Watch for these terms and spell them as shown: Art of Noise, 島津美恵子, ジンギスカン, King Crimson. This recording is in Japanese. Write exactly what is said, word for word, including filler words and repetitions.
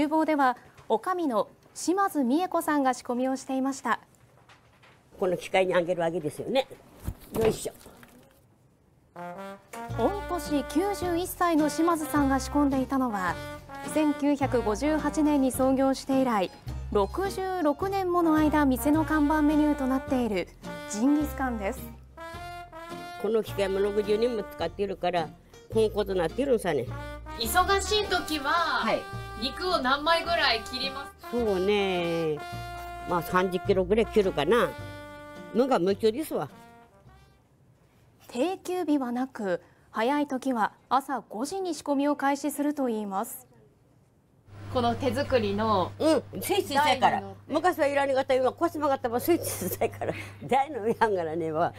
厨房では女将の島津美恵子さんが仕込みをしていました。この機械にあげるわけですよね。よいしょ。御年きゅうじゅういっさいの島津さんが仕込んでいたのは、せんきゅうひゃくごじゅうはちねんに創業して以来、ろくじゅうろくねんもの間店の看板メニューとなっているジンギスカンです。この機械もろくじゅうねんも使っているから、こういうことになっているんさね。忙しい時は、はい、肉を何枚ぐらい切りますか？そうね、まあさんじゅっキロぐらい切るかな。無我夢中ですわ。定休日はなく、早い時は朝ごじに仕込みを開始するといいます。この手作りの、うん、スイッチしたいから。昔はいらねがた、今腰曲がったばスイッチしたいから。大のやんがらねは。